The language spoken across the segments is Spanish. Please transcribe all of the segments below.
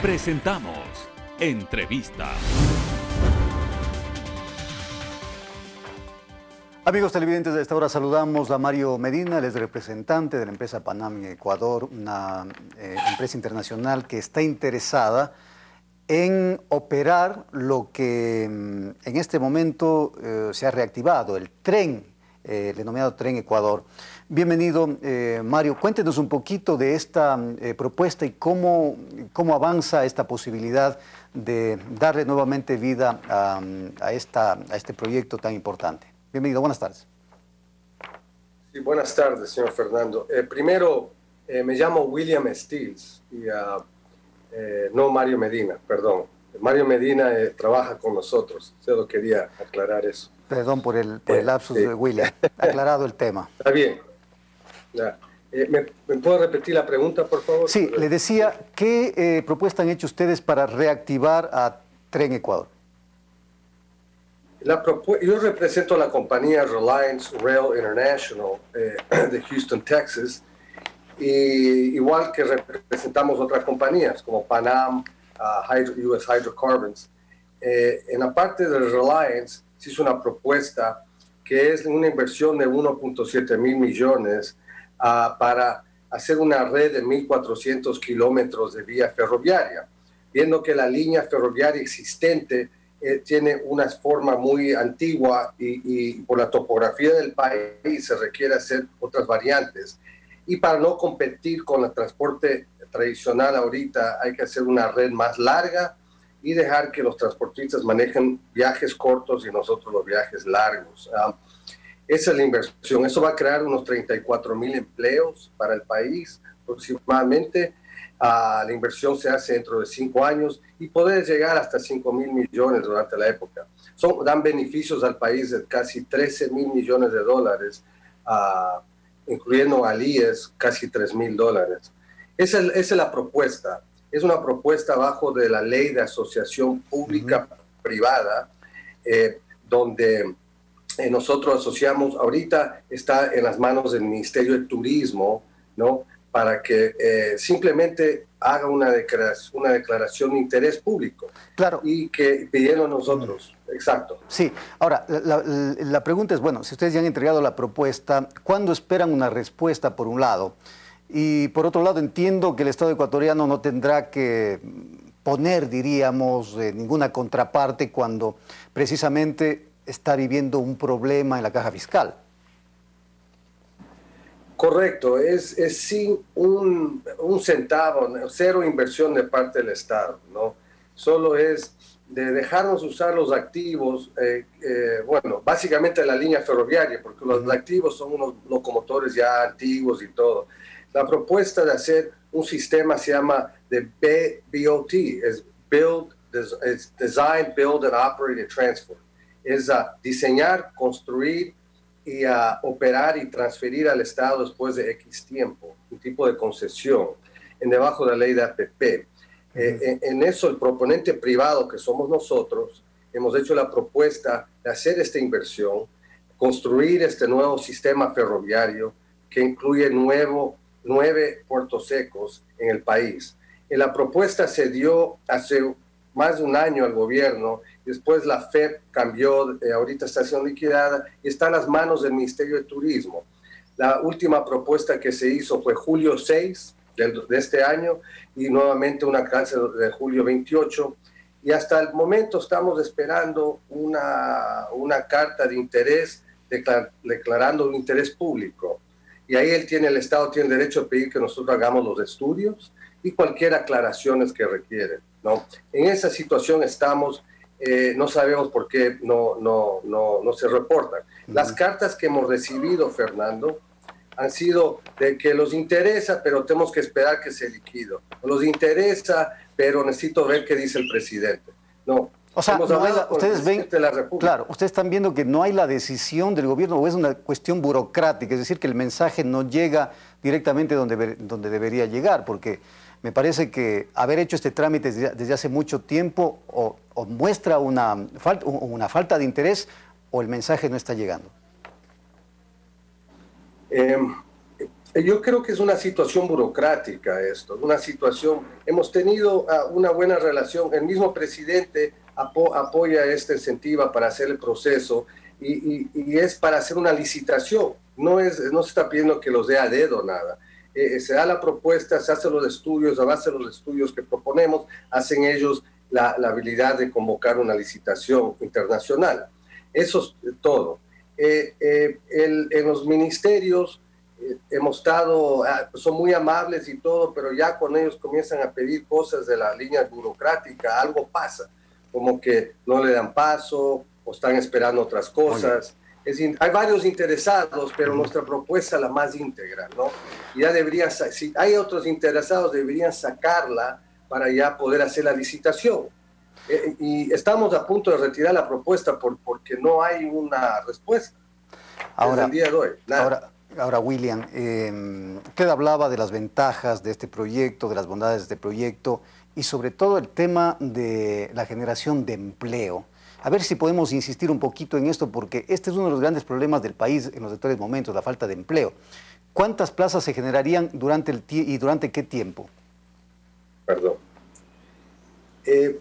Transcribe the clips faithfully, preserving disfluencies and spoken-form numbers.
Presentamos Entrevista. Amigos televidentes, a esta hora saludamos a Mario Medina, el representante de la empresa Pan Am Ecuador, una eh, empresa internacional que está interesada en operar lo que en este momento eh, se ha reactivado, el tren, eh, el denominado Tren Ecuador. Bienvenido, eh, Mario. Cuéntenos un poquito de esta eh, propuesta y cómo, cómo avanza esta posibilidad de darle nuevamente vida a, a, esta, a este proyecto tan importante. Bienvenido, buenas tardes. Sí, buenas tardes, señor Fernando. Eh, primero, eh, me llamo William Stills, y, uh, eh, no Mario Medina, perdón. Mario Medina eh, trabaja con nosotros, solo quería aclarar eso. Perdón por el, por el lapsus eh, eh. de William, aclarado el tema. Está bien. Ya. Eh, ¿me, ¿Me puedo repetir la pregunta, por favor? Sí, le decía, ¿qué eh, propuesta han hecho ustedes para reactivar a Tren Ecuador? La yo represento a la compañía Reliance Rail International eh, de Houston, Texas, y igual que representamos otras compañías como Pan Am, uh, U S Hydrocarbons. Eh, en la parte de Reliance se hizo una propuesta que es una inversión de uno punto siete mil millones uh, para hacer una red de mil cuatrocientos kilómetros de vía ferroviaria, viendo que la línea ferroviaria existente Eh, tiene una forma muy antigua y, y por la topografía del país se requiere hacer otras variantes. Y para no competir con el transporte tradicional ahorita hay que hacer una red más larga y dejar que los transportistas manejen viajes cortos y nosotros los viajes largos. Um, esa es la inversión. Eso va a crear unos treinta y cuatro mil empleos para el país aproximadamente. Uh, la inversión se hace dentro de cinco años y poder llegar hasta cinco mil millones durante la época. Son, dan beneficios al país de casi trece mil millones de dólares, uh, incluyendo alíes, casi tres mil dólares. Esa es, esa es la propuesta. Es una propuesta bajo de la ley de asociación pública-privada, eh, donde eh, nosotros asociamos, ahorita está en las manos del Ministerio de Turismo, ¿no?, para que eh, simplemente haga una declaración, una declaración de interés público. Claro. Y que pidieron nosotros. Mm. Exacto. Sí. Ahora, la, la, la pregunta es, bueno, si ustedes ya han entregado la propuesta, ¿cuándo esperan una respuesta por un lado? Y por otro lado, entiendo que el Estado ecuatoriano no tendrá que poner, diríamos, eh, ninguna contraparte cuando precisamente está viviendo un problema en la caja fiscal. Correcto, es, es sin un, un centavo, cero inversión de parte del Estado, ¿no? Solo es de dejarnos usar los activos, eh, eh, bueno, básicamente la línea ferroviaria, porque los activos son unos locomotores ya antiguos y todo. La propuesta de hacer un sistema se llama de B B O T, es Build, es Design, Build and Operate and Transfer. Es uh, diseñar, construir, y a operar y transferir al Estado después de X tiempo, un tipo de concesión, en debajo de la ley de A P P. Eh, en, en eso el proponente privado, que somos nosotros, hemos hecho la propuesta de hacer esta inversión, construir este nuevo sistema ferroviario que incluye nuevo, nueve puertos secos en el país. Y la propuesta se dio hace más de un año al gobierno, después la F E P cambió, eh, ahorita está siendo liquidada y está en las manos del Ministerio de Turismo. La última propuesta que se hizo fue julio seis del, de este año y nuevamente una alcance de julio veintiocho y hasta el momento estamos esperando una, una carta de interés declar, declarando un interés público y ahí él tiene, el Estado tiene el derecho a pedir que nosotros hagamos los estudios y cualquier aclaraciones que requieren, ¿no? En esa situación estamos, eh, no sabemos por qué no, no, no, no se reportan. Las cartas que hemos recibido, Fernando, han sido de que los interesa, pero tenemos que esperar que se liquide. Los interesa, pero necesito ver qué dice el presidente. No. O sea, no hay la, ustedes ven, claro, ustedes están viendo que no hay la decisión del gobierno o es una cuestión burocrática, es decir, que el mensaje no llega directamente donde, donde debería llegar, porque me parece que haber hecho este trámite desde, desde hace mucho tiempo o, o muestra una, fal, una falta de interés o el mensaje no está llegando. Eh, Yo creo que es una situación burocrática esto, una situación... Hemos tenido uh, una buena relación, el mismo presidente apo apoya esta incentiva para hacer el proceso y, y, y es para hacer una licitación, no, es, no se está pidiendo que los dé a dedo nada. Eh, se da la propuesta, se hacen los estudios, a base de los estudios que proponemos, hacen ellos la, la habilidad de convocar una licitación internacional. Eso es todo. Eh, eh, el, en los ministerios... Hemos estado, son muy amables y todo, pero ya con ellos comienzan a pedir cosas de la línea burocrática, algo pasa, como que no le dan paso o están esperando otras cosas. Es decir, hay varios interesados, pero nuestra propuesta es la más íntegra, ¿no? Y ya debería, si hay otros interesados, deberían sacarla para ya poder hacer la licitación. Eh, y estamos a punto de retirar la propuesta por, porque no hay una respuesta. Ahora, desde el día de hoy, nada. Ahora, Ahora, William, eh, usted hablaba de las ventajas de este proyecto, de las bondades de este proyecto y sobre todo el tema de la generación de empleo. A ver si podemos insistir un poquito en esto, porque este es uno de los grandes problemas del país en los actuales momentos, la falta de empleo. ¿Cuántas plazas se generarían durante el tie- y durante qué tiempo? Perdón. Eh,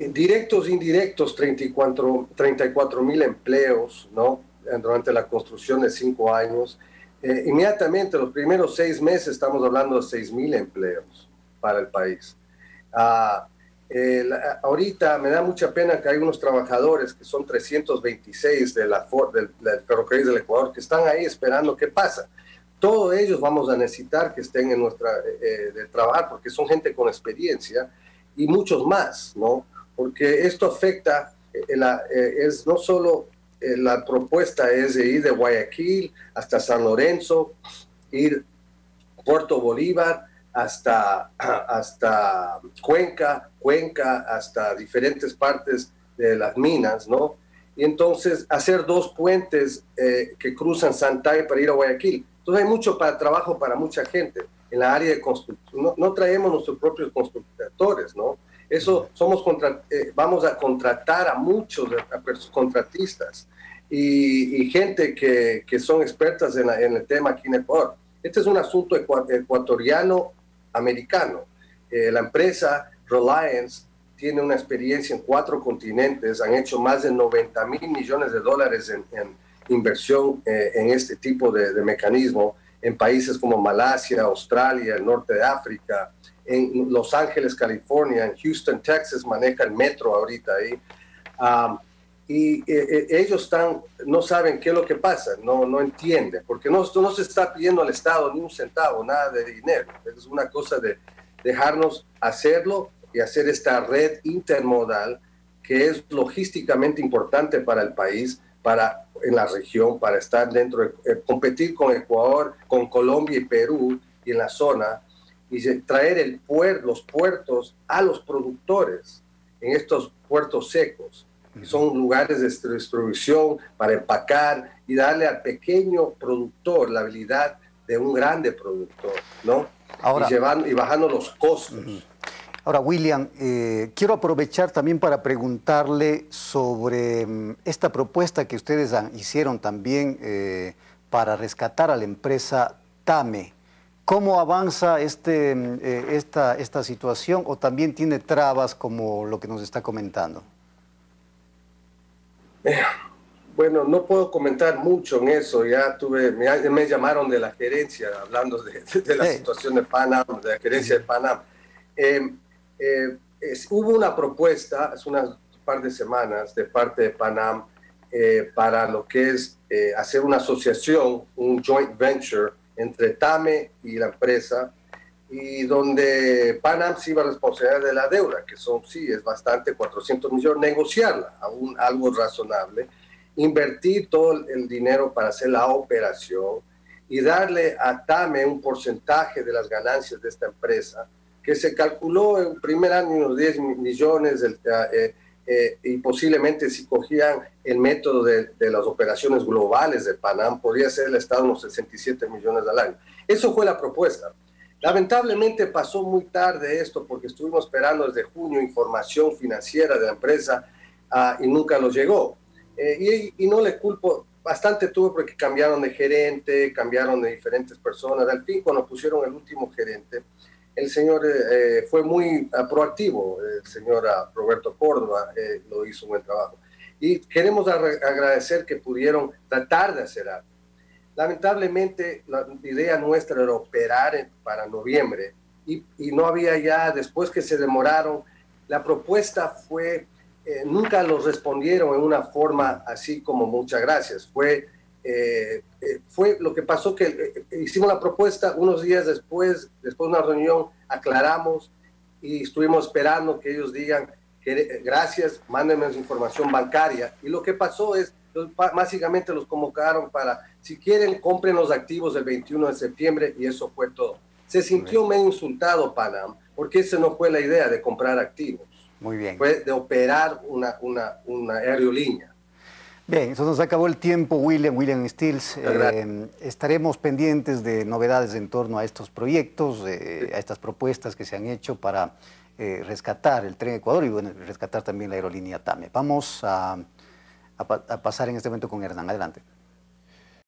directos e indirectos, treinta y cuatro mil empleos, ¿no? Durante la construcción de cinco años. Eh, inmediatamente, los primeros seis meses, estamos hablando de seis mil empleos para el país. Ah, eh, la, ahorita me da mucha pena que hay unos trabajadores, que son trescientos veintiséis de la, del, del ferrocarril del Ecuador, que están ahí esperando qué pasa. Todos ellos vamos a necesitar que estén en nuestra eh, de trabajar, porque son gente con experiencia, y muchos más, ¿no? Porque esto afecta, eh, la, eh, es no solo... La propuesta es de ir de Guayaquil hasta San Lorenzo, ir Puerto Bolívar hasta, hasta Cuenca, Cuenca hasta diferentes partes de las minas, ¿no? Y entonces hacer dos puentes eh, que cruzan Santay para ir a Guayaquil. Entonces hay mucho para trabajo para mucha gente en la área de construcción. No, no traemos nuestros propios constructores, ¿no? Eso somos contra, eh, vamos a contratar a muchos a contratistas y, y gente que, que son expertas en, la, en el tema aquí en Ecuador. Este es un asunto ecuatoriano-americano. Eh, la empresa Reliance tiene una experiencia en cuatro continentes, han hecho más de noventa mil millones de dólares en, en inversión eh, en este tipo de, de mecanismo en países como Malasia, Australia, el norte de África. En Los Ángeles, California, en Houston, Texas, maneja el metro ahorita ahí. Um, y eh, ellos están, no saben qué es lo que pasa, no, no entienden, porque no, no se está pidiendo al Estado ni un centavo, nada de dinero. Es una cosa de dejarnos hacerlo y hacer esta red intermodal que es logísticamente importante para el país, para, en la región, para estar dentro, de, eh, competir con Ecuador, con Colombia y Perú y en la zona, y traer el puer, los puertos a los productores en estos puertos secos, que son lugares de distribución para empacar y darle al pequeño productor la habilidad de un grande productor, ¿no? Ahora, y, llevando, y bajando los costos. Ahora, William, eh, quiero aprovechar también para preguntarle sobre esta propuesta que ustedes hicieron también eh, para rescatar a la empresa TAME. ¿Cómo avanza este, eh, esta, esta situación o también tiene trabas como lo que nos está comentando? Eh, bueno, no puedo comentar mucho en eso. Ya tuve, me, me llamaron de la gerencia hablando de, de, de la sí. situación de Pan Am, de la gerencia de Pan Am. Eh, eh, es, hubo una propuesta hace unas par de semanas de parte de Pan Am eh, para lo que es eh, hacer una asociación, un joint venture, entre TAME y la empresa, y donde Pan Am se iba a responsabilidad de la deuda, que son, sí, es bastante, cuatrocientos millones, negociarla a un, algo razonable, invertir todo el dinero para hacer la operación y darle a TAME un porcentaje de las ganancias de esta empresa, que se calculó en primer año unos diez millones, del, eh, eh, y posiblemente si cogían el método de, de las operaciones globales de Pan Am, podría ser el Estado unos sesenta y siete millones al año. Eso fue la propuesta. Lamentablemente pasó muy tarde esto porque estuvimos esperando desde junio información financiera de la empresa uh, y nunca nos llegó. Eh, y, y no le culpo bastante tuvo porque cambiaron de gerente, cambiaron de diferentes personas. Al fin, cuando pusieron el último gerente, el señor eh, fue muy uh, proactivo, el señor uh, Roberto Córdoba eh, lo hizo un buen trabajo. Y queremos agradecer que pudieron tratar de hacer algo. Lamentablemente, la idea nuestra era operar para noviembre y, y no había ya, después que se demoraron, la propuesta fue, eh, nunca los respondieron en una forma así como muchas gracias. Fue, eh, eh, fue lo que pasó que eh, hicimos la propuesta unos días después, después de una reunión, aclaramos y estuvimos esperando que ellos digan que gracias, mándenme su información bancaria. Y lo que pasó es, básicamente los convocaron para, si quieren, compren los activos el veintiuno de septiembre y eso fue todo. Se sintió medio insultado Pan Am, porque esa no fue la idea de comprar activos. Muy bien. Fue de operar una, una, una aerolínea. Bien, eso nos acabó el tiempo, William, William Stills. Eh, estaremos pendientes de novedades en torno a estos proyectos, eh, a estas propuestas que se han hecho para eh, rescatar el Tren Ecuador y bueno, rescatar también la aerolínea TAME. Vamos a... a pasar en este momento con Hernán. Adelante.